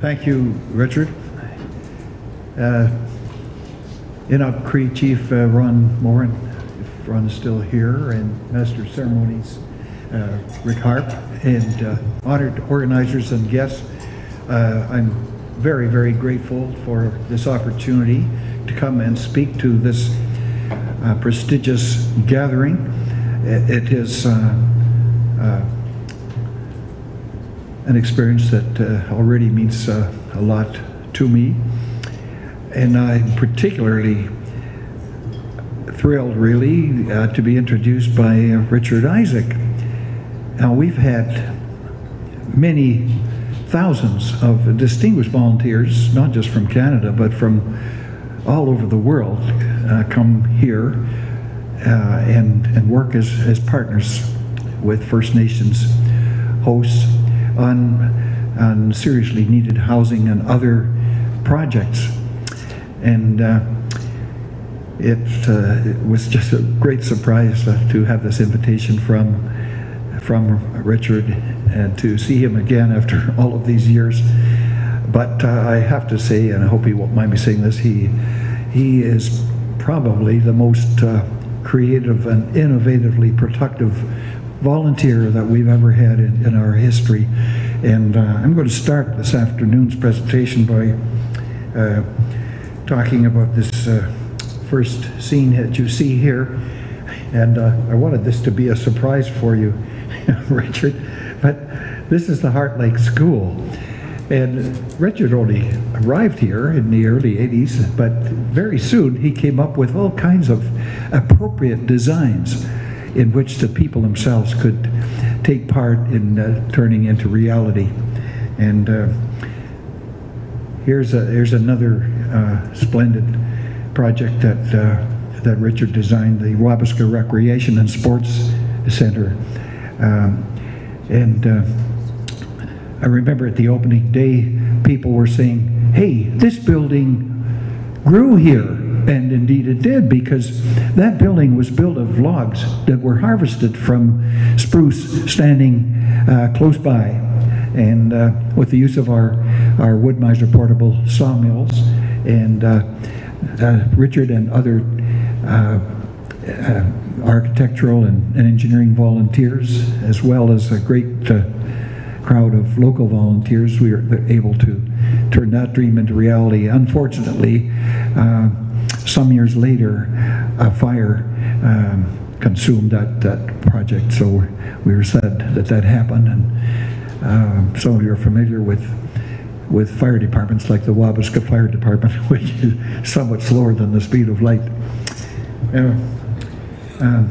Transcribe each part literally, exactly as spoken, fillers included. Thank you, Richard. Uh, Inuk Cree Chief uh, Ron Morin, if Ron is still here, and Master of Ceremonies uh, Rick Harp, and uh, honored organizers and guests. Uh, I'm very, very grateful for this opportunity to come and speak to this uh, prestigious gathering. It is uh, uh, an experience that uh, already means uh, a lot to me. And I'm particularly thrilled, really, uh, to be introduced by uh, Richard Isaac. Now, we've had many thousands of distinguished volunteers, not just from Canada, but from all over the world, uh, come here uh, and, and work as, as partners with First Nations hosts on, on seriously needed housing and other projects. And uh, it, uh, it was just a great surprise uh, to have this invitation from from Richard and to see him again after all of these years. But uh, I have to say, and I hope he won't mind me saying this, he he is probably the most uh, creative and innovatively productive volunteer that we've ever had in, in our history. And uh, I'm going to start this afternoon's presentation by Uh, talking about this uh, first scene that you see here. And uh, I wanted this to be a surprise for you, Richard, but this is the Heart Lake School. And Richard only arrived here in the early eighties, but very soon he came up with all kinds of appropriate designs in which the people themselves could take part in uh, turning into reality. And uh, here's, a, here's another Uh, splendid project that uh, that Richard designed, the Wabasca Recreation and Sports Center. Um, and uh, I remember at the opening day, people were saying, "Hey, this building grew here," and indeed it did, because that building was built of logs that were harvested from spruce standing uh, close by, and uh, with the use of our our Wood-Mizer portable sawmills. And uh, uh, Richard and other uh, uh, architectural and, and engineering volunteers, as well as a great uh, crowd of local volunteers, we were able to turn that dream into reality. Unfortunately, uh, some years later, a fire um, consumed that, that project, so we were sad that that happened. And uh, some of you are familiar with with fire departments like the Wabasca Fire Department, which is somewhat slower than the speed of light. Uh, uh,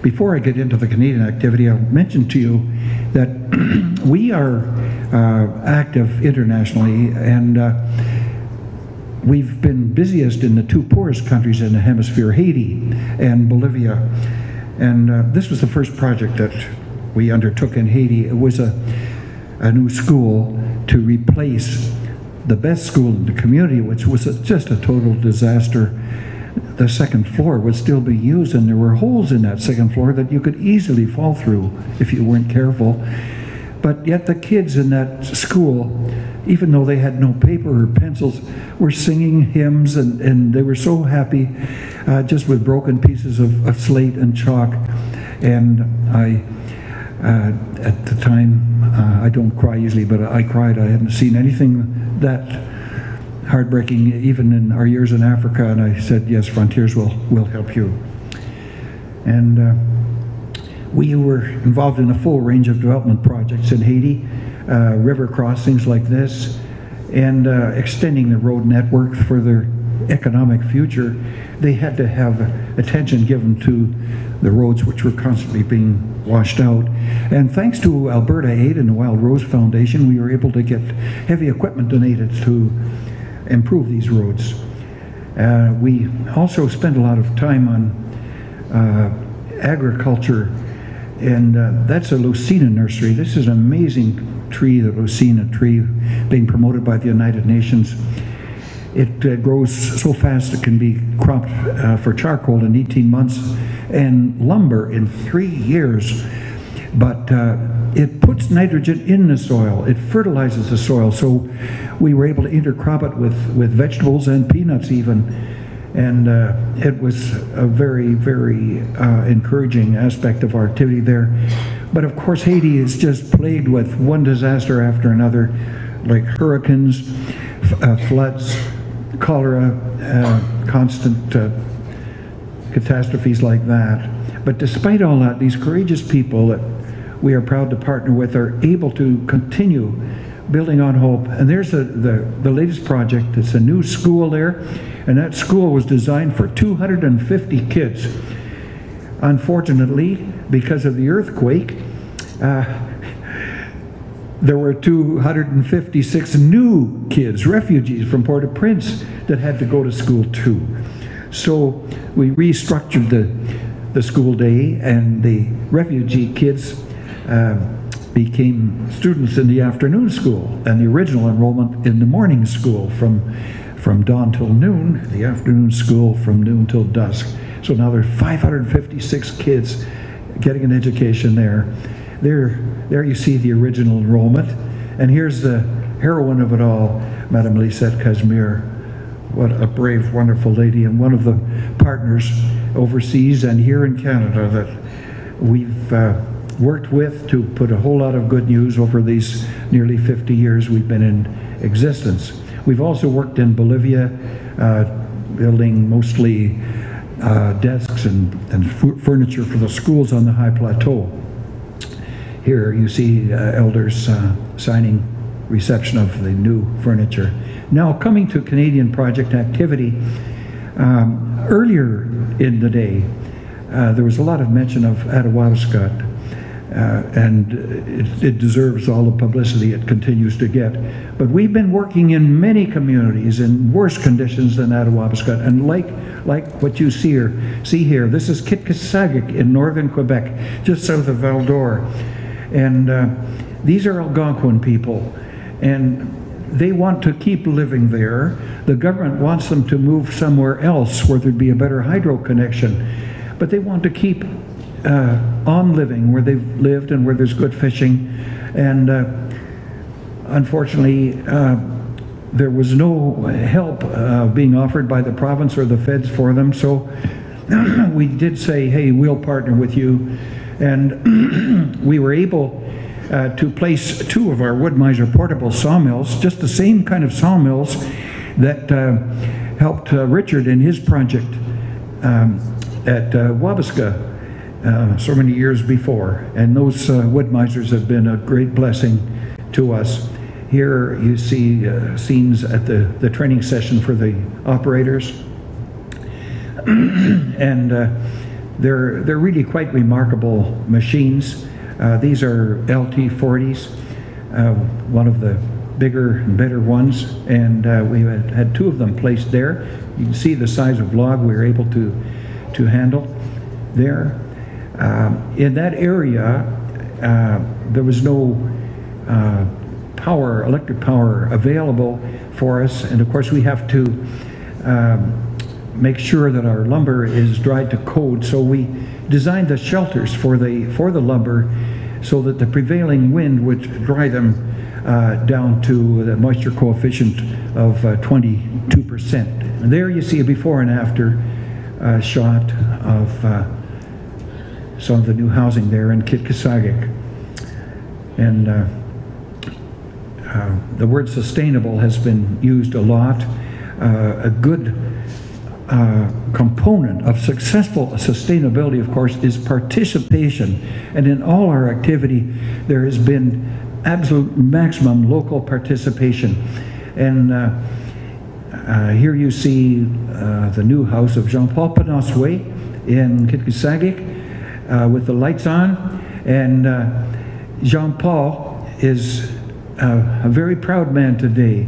before I get into the Canadian activity, I'll mention to you that we are uh, active internationally, and uh, we've been busiest in the two poorest countries in the hemisphere, Haiti and Bolivia. And uh, this was the first project that we undertook in Haiti. It was a, a new school to replace the best school in the community, which was a, just a total disaster. The second floor was still being used, and there were holes in that second floor that you could easily fall through if you weren't careful. But yet the kids in that school, even though they had no paper or pencils, were singing hymns, and, and they were so happy uh, just with broken pieces of, of slate and chalk. And I, Uh, at the time, uh, I don't cry easily, but I cried. I hadn't seen anything that heartbreaking, even in our years in Africa. And I said, "Yes, Frontiers will will help you." And uh, we were involved in a full range of development projects in Haiti, uh, river crossings like this, and uh, extending the road network for their economic future. They had to have attention given to the roads, which were constantly being washed out. And thanks to Alberta Aid and the Wild Rose Foundation, we were able to get heavy equipment donated to improve these roads. Uh, we also spent a lot of time on uh, agriculture, and uh, that's a Lucina nursery. This is an amazing tree, the Lucina tree, being promoted by the United Nations. It uh, grows so fast it can be cropped uh, for charcoal in eighteen months and lumber in three years. But uh, It puts nitrogen in the soil, it fertilizes the soil, so we were able to intercrop it with, with vegetables and peanuts even, and uh, it was a very, very uh, encouraging aspect of our activity there. But of course Haiti is just plagued with one disaster after another, like hurricanes, uh, floods, cholera, uh, constant uh, catastrophes like that. But despite all that, these courageous people that we are proud to partner with are able to continue building on hope. And there's the, the, the latest project. It's a new school there, and that school was designed for two hundred fifty kids. Unfortunately, because of the earthquake, uh, there were two hundred fifty-six new kids, refugees from Port-au-Prince, that had to go to school too. So we restructured the, the school day, and the refugee kids uh, became students in the afternoon school, and the original enrollment in the morning school from, from dawn till noon, the afternoon school from noon till dusk. So now there's five hundred fifty-six kids getting an education there. There, there you see the original enrollment. And here's the heroine of it all, Madame Lisette Casimir. What a brave, wonderful lady, and one of the partners overseas and here in Canada that we've uh, worked with to put a whole lot of good news over these nearly fifty years we've been in existence. We've also worked in Bolivia, uh, building mostly uh, desks and, and furniture for the schools on the high plateau. Here you see uh, elders uh, signing reception of the new furniture. Now, coming to Canadian project activity, um, earlier in the day, uh, there was a lot of mention of Attawapiskat, uh, and it, it deserves all the publicity it continues to get. But we've been working in many communities in worse conditions than Attawapiskat, and like like what you see here, see here, this is Kitcisakik in northern Quebec, just south of Val d'Or, and uh, these are Algonquin people, and they want to keep living there. The government wants them to move somewhere else where there'd be a better hydro connection, but they want to keep uh, on living where they've lived and where there's good fishing. And uh, unfortunately, uh, there was no help uh, being offered by the province or the feds for them, so we did say, hey, we'll partner with you. And we were able Uh, to place two of our Wood-Mizer portable sawmills, just the same kind of sawmills that uh, helped uh, Richard in his project um, at uh, Wabasca uh, so many years before. And those uh, Wood-Mizers have been a great blessing to us. Here you see uh, scenes at the, the training session for the operators. And uh, they're, they're really quite remarkable machines. Uh, these are L T forties, uh, one of the bigger and better ones, and uh, we had, had two of them placed there. You can see the size of log we were able to, to handle there. Um, in that area, uh, there was no uh, power, electric power available for us, and of course we have to um, make sure that our lumber is dried to code, so we designed the shelters for the for the lumber so that the prevailing wind would dry them uh, down to the moisture coefficient of uh, twenty-two percent. And there you see a before and after uh, shot of uh, some of the new housing there in Kitcisakik. And uh, uh, the word sustainable has been used a lot. Uh, a good Uh, component of successful sustainability, of course, is participation. And in all our activity, there has been absolute maximum local participation. And uh, uh, here you see uh, the new house of Jean-Paul Penosway in Kitcisakik uh, with the lights on. And uh, Jean-Paul is uh, a very proud man today.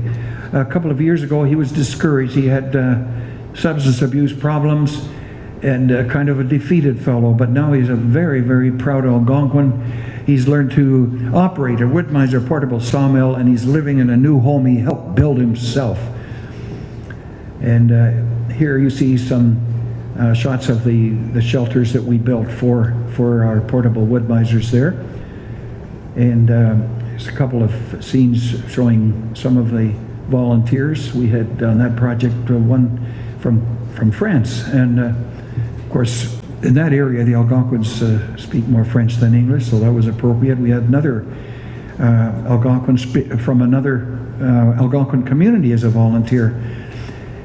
A couple of years ago, he was discouraged. He had uh, substance abuse problems and uh, kind of a defeated fellow, but now he's a very, very proud Algonquin. He's learned to operate a Wood-Mizer portable sawmill, and he's living in a new home he helped build himself. And uh, here you see some uh, shots of the, the shelters that we built for, for our portable Wood-Mizers there. and um, there's a couple of scenes showing some of the volunteers we had on that project, uh, one from from France, and uh, of course in that area the Algonquins uh, speak more French than English, so that was appropriate. We had another uh, Algonquin from another uh, Algonquin community as a volunteer.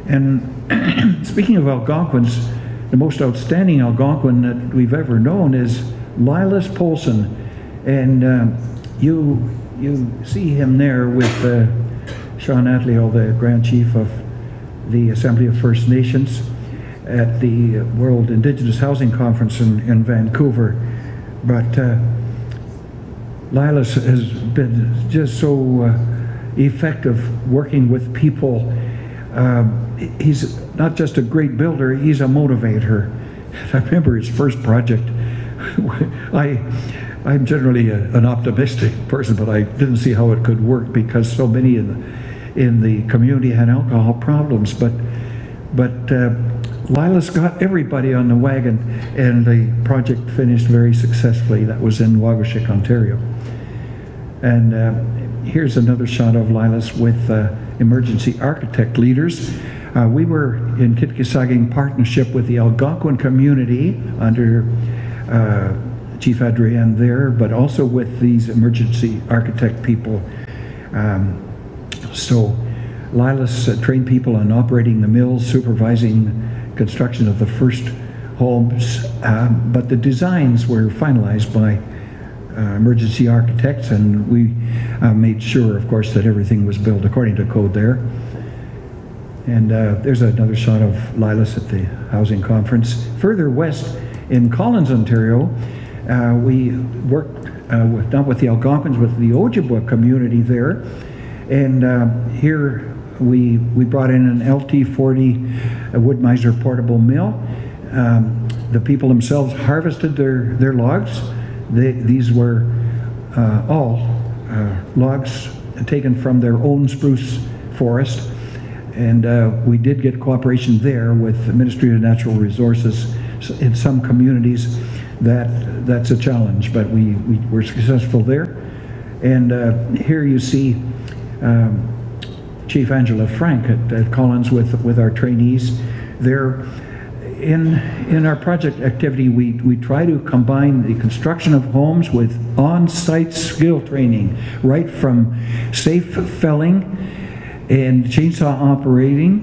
And speaking of Algonquins, the most outstanding Algonquin that we've ever known is Lilas Polson, and uh, you you see him there with uh, Sean Atleo, the Grand Chief of the Assembly of First Nations, at the World Indigenous Housing Conference in, in Vancouver. But uh, Lilas has been just so uh, effective working with people. Uh, he's not just a great builder, he's a motivator. I remember his first project. I, I'm generally a, an optimistic person, but I didn't see how it could work because so many in the in the community had alcohol problems, but but uh, Lilas got everybody on the wagon, and the project finished very successfully. That was in Wagashik, Ontario. And uh, here's another shot of Lilas with uh, emergency architect leaders. Uh, we were in Kitcisakik in partnership with the Algonquin community under uh, Chief Adrian there, but also with these emergency architect people. Um, So Lilas uh, trained people on operating the mills, supervising construction of the first homes, uh, but the designs were finalized by uh, emergency architects, and we uh, made sure, of course, that everything was built according to code there. And uh, there's another shot of Lilas at the housing conference. Further west in Collins, Ontario, uh, we worked uh, with, not with the Algonquins, but the Ojibwa community there. And uh, here we we brought in an L T forty Wood-Mizer portable mill. Um, the people themselves harvested their their logs. They, these were uh, all uh, logs taken from their own spruce forest, and uh, we did get cooperation there with the Ministry of Natural Resources. In some communities, that that's a challenge, but we, we were successful there. And uh, here you see Um, Chief Angela Frank at, at Collins with with our trainees there. In in our project activity, we we try to combine the construction of homes with on-site skill training, right from safe felling and chainsaw operating uh,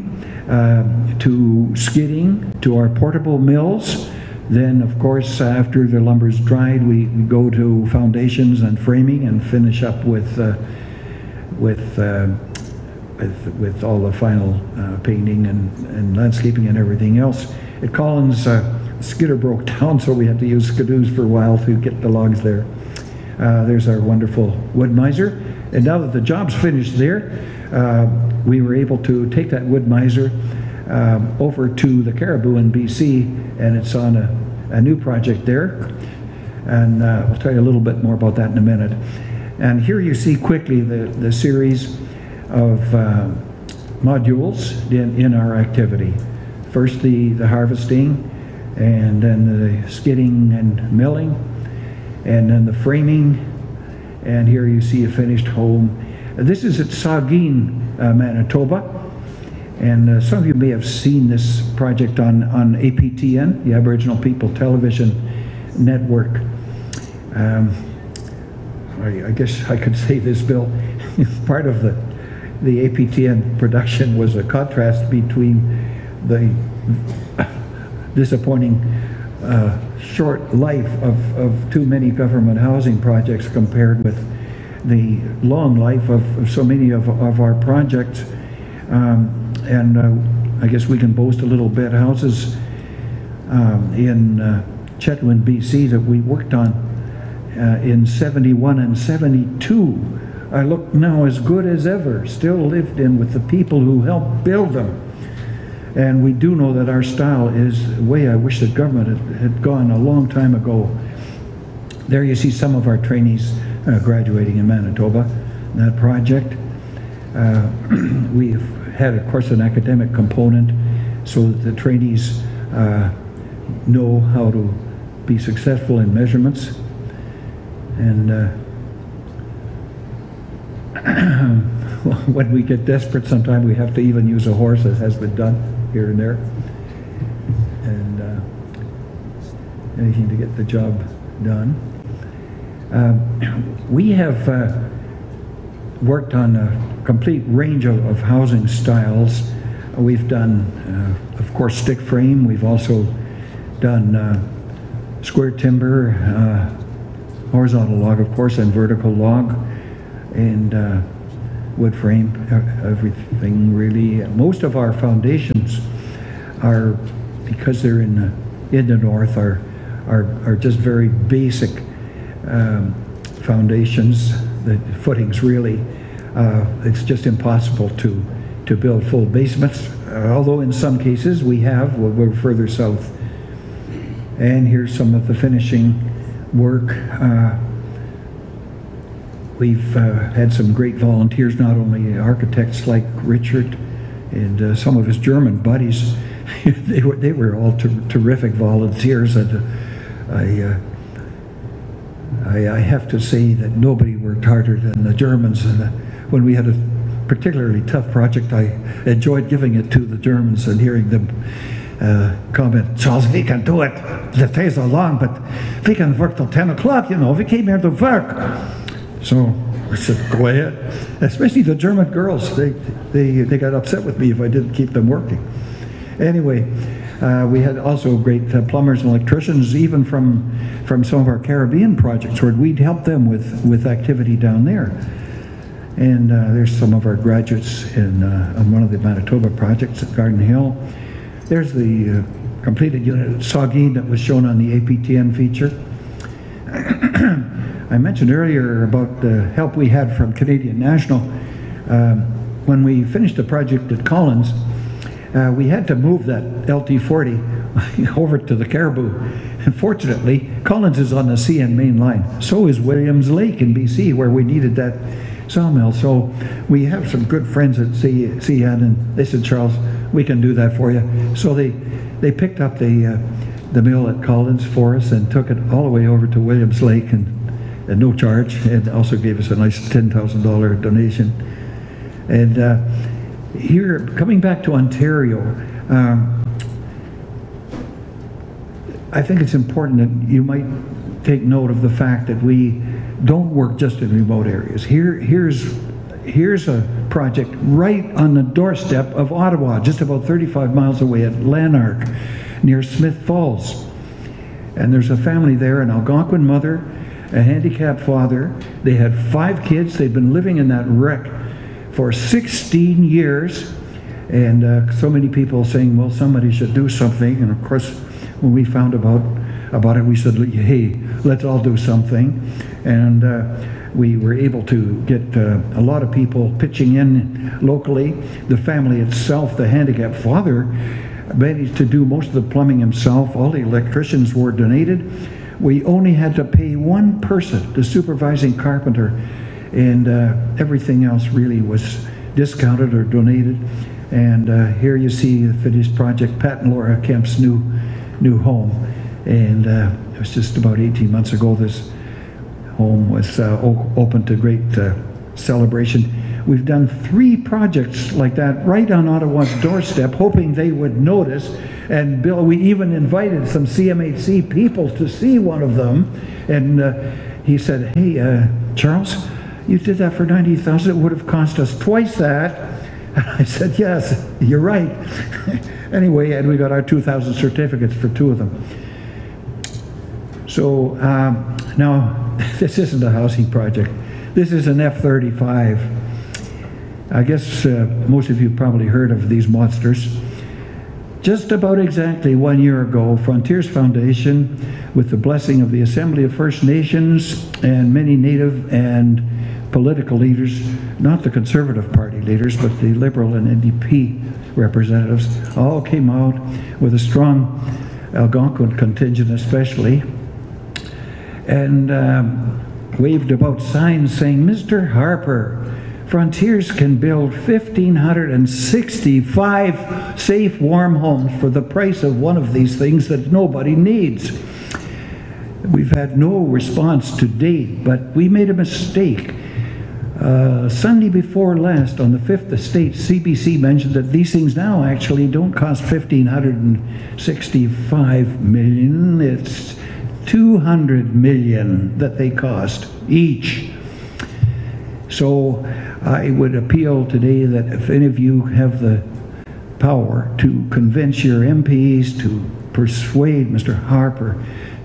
to skidding, to our portable mills. Then, of course, after the lumber's dried, we, we go to foundations and framing and finish up with uh, With, uh, with with all the final uh, painting and, and landscaping and everything else. At Collins, uh, skidder broke down, so we had to use skidoos for a while to get the logs there. Uh, there's our wonderful Wood-Mizer. And now that the job's finished there, uh, we were able to take that Wood-Mizer um, over to the Caribou in B C, and it's on a, a new project there. And uh, I'll tell you a little bit more about that in a minute. And here you see quickly the, the series of uh, modules in, in our activity. First the, the harvesting, and then the skidding and milling, and then the framing, and here you see a finished home. This is at Saugeen, uh, Manitoba, and uh, some of you may have seen this project on, on A P T N, the Aboriginal People Television Network. Um, I guess I could say this, Bill. Part of the the A P T N production was a contrast between the disappointing uh, short life of, of too many government housing projects compared with the long life of, of so many of, of our projects. Um, and uh, I guess we can boast a little bit. Houses um, in uh, Chetwynd, B C that we worked on Uh, in seventy-one and seventy-two, I look now as good as ever, still lived in with the people who helped build them. And we do know that our style is the way I wish the government had, had gone a long time ago. There you see some of our trainees uh, graduating in Manitoba, that project. Uh, we've had, of course, an academic component so that the trainees uh, know how to be successful in measurements. And uh, when we get desperate, sometimes we have to even use a horse, as has been done here and there. And uh, anything to get the job done. Uh, we have uh, worked on a complete range of, of housing styles. We've done, uh, of course, stick frame. We've also done uh, square timber, uh, horizontal log, of course, and vertical log, and uh, wood frame, everything really. Most of our foundations are, because they're in the, in the north, are, are, are just very basic um, foundations, the footings really. Uh, it's just impossible to to build full basements, uh, although in some cases we have. We'll go further south. And here's some of the finishing work. Uh, we've uh, had some great volunteers, not only architects like Richard and uh, some of his German buddies. they, were, they were all ter terrific volunteers, and uh, I, uh, I, I have to say that nobody worked harder than the Germans. And uh, when we had a particularly tough project, I enjoyed giving it to the Germans and hearing them uh, comment, "Charles, we can do it. The days are long, but we can work till ten o'clock, you know. We came here to work." So I said, "Go ahead." Especially the German girls, they, they, they got upset with me if I didn't keep them working. Anyway, uh, we had also great uh, plumbers and electricians, even from, from some of our Caribbean projects, where we'd help them with, with activity down there. And uh, there's some of our graduates in uh, on one of the Manitoba projects at Garden Hill. There's the uh, completed unit at Saugeen that was shown on the A P T N feature. I mentioned earlier about the help we had from Canadian National. Um, when we finished the project at Collins, uh, we had to move that L T forty over to the Caribou. Unfortunately, Collins is on the C and main line. So is Williams Lake in B C, where we needed that sawmill. So we have some good friends at C N, and they said, "Charles, we can do that for you." So they they picked up the uh, the mill at Collins for us and took it all the way over to Williams Lake, and, and no charge, and also gave us a nice ten thousand dollar donation. And uh, here, coming back to Ontario, uh, I think it's important that you might take note of the fact that we don't work just in remote areas. Here, here's, here's a project right on the doorstep of Ottawa, just about thirty-five miles away at Lanark, near Smith Falls. And there's a family there, an Algonquin mother, a handicapped father. They had five kids. They've been living in that wreck for sixteen years. And uh, so many people saying, "Well, somebody should do something." And of course, when we found about about it, we said, "Hey, let's all do something." And uh, we were able to get uh, a lot of people pitching in locally. The family itself, the handicapped father, managed to do most of the plumbing himself. All the electricians were donated. We only had to pay one person, the supervising carpenter, and uh, everything else really was discounted or donated. And uh, here you see the finished project, Pat and Laura Kemp's new, new home. And uh, it was just about eighteen months ago this home was uh, open to great uh, celebration. We've done three projects like that right on Ottawa's doorstep, hoping they would notice. And Bill, we even invited some C M H C people to see one of them. And uh, he said, "Hey, uh, Charles, you did that for ninety thousand dollars. It would have cost us twice that." And I said, "Yes, you're right." Anyway, and we got our two thousand certificates for two of them. So um, now, this isn't a housing project. This is an F thirty-five. I guess uh, most of you probably heard of these monsters. Just about exactly one year ago, Frontiers Foundation, with the blessing of the Assembly of First Nations and many Native and political leaders, not the Conservative Party leaders, but the Liberal and N D P representatives, all came out with a strong Algonquin contingent especially, and um, waved about signs saying, "Mister Harper, Frontiers can build one thousand five hundred sixty-five safe, warm homes for the price of one of these things that nobody needs." We've had no response to date, but we made a mistake. Uh, Sunday before last, on the fifth estate, C B C mentioned that these things now actually don't cost one thousand five hundred sixty-five million dollars. It's two hundred million dollars that they cost each. So I would appeal today that if any of you have the power to convince your M Ps, to persuade Mister Harper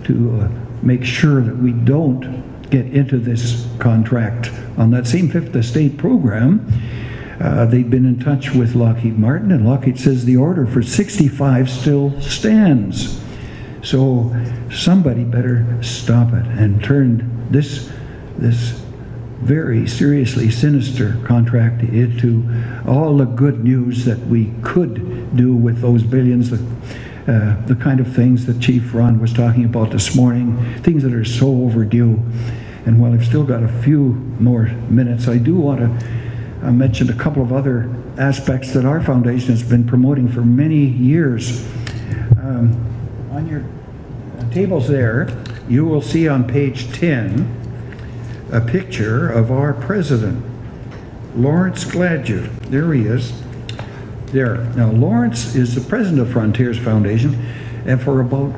to uh, make sure that we don't get into this contract. On that same Fifth Estate program, uh, they've been in touch with Lockheed Martin, and Lockheed says the order for sixty-five still stands. So somebody better stop it and turn this, this very seriously sinister contract into all the good news that we could do with those billions, that Uh, the kind of things that Chief Ron was talking about this morning, things that are so overdue. And while I've still got a few more minutes, I do want to uh, mention a couple of other aspects that our foundation has been promoting for many years. Um, on your tables there, you will see on page ten a picture of our president, Lawrence Gladue. There he is. There. Now, Lawrence is the president of Frontiers Foundation, and for about,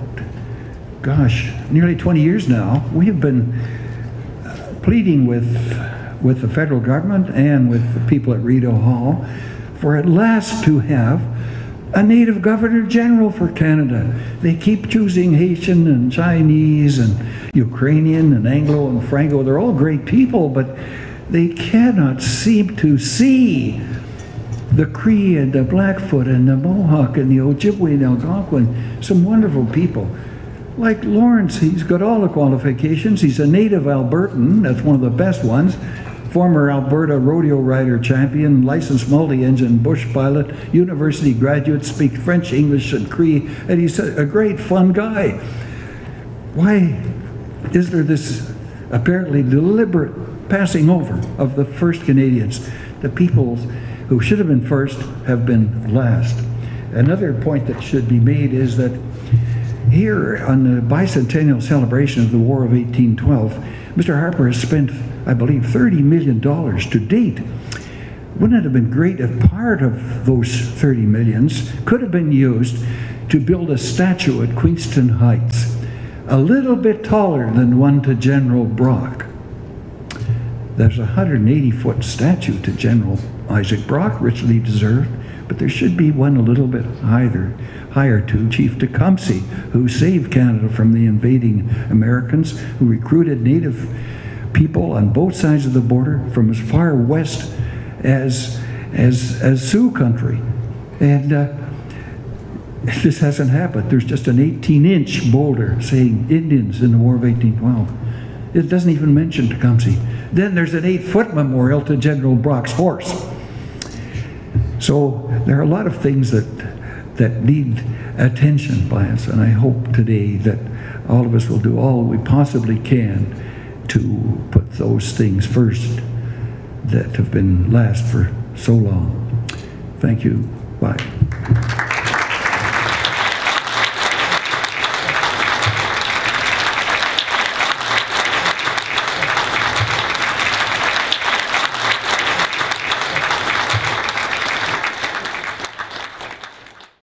gosh, nearly twenty years now, we have been uh, pleading with, with the federal government and with the people at Rideau Hall for at last to have a native governor general for Canada. They keep choosing Haitian and Chinese and Ukrainian and Anglo and Franco. They're all great people, but they cannot seem to see the Cree and the Blackfoot and the Mohawk and the Ojibwe and Algonquin, some wonderful people. Like Lawrence, he's got all the qualifications. He's a native Albertan, that's one of the best ones, former Alberta rodeo rider champion, licensed multi-engine bush pilot, university graduate, speaks French, English, and Cree, and he's a great fun guy. Why is there this apparently deliberate passing over of the first Canadians, the peoples who should have been first have been last? Another point that should be made is that here on the bicentennial celebration of the War of eighteen twelve, Mister Harper has spent, I believe, thirty million dollars to date. Wouldn't it have been great if part of those thirty millions could have been used to build a statue at Queenston Heights, a little bit taller than one to General Brock? There's a one hundred eighty foot statue to General Isaac Brock, richly deserved, but there should be one a little bit higher, higher to Chief Tecumseh, who saved Canada from the invading Americans, who recruited native people on both sides of the border from as far west as, as, as Sioux country. And uh, this hasn't happened. There's just an eighteen inch boulder saying Indians in the War of eighteen twelve. It doesn't even mention Tecumseh. Then there's an eight foot memorial to General Brock's horse. So there are a lot of things that, that need attention by us, and I hope today that all of us will do all we possibly can to put those things first that have been last for so long. Thank you. Bye.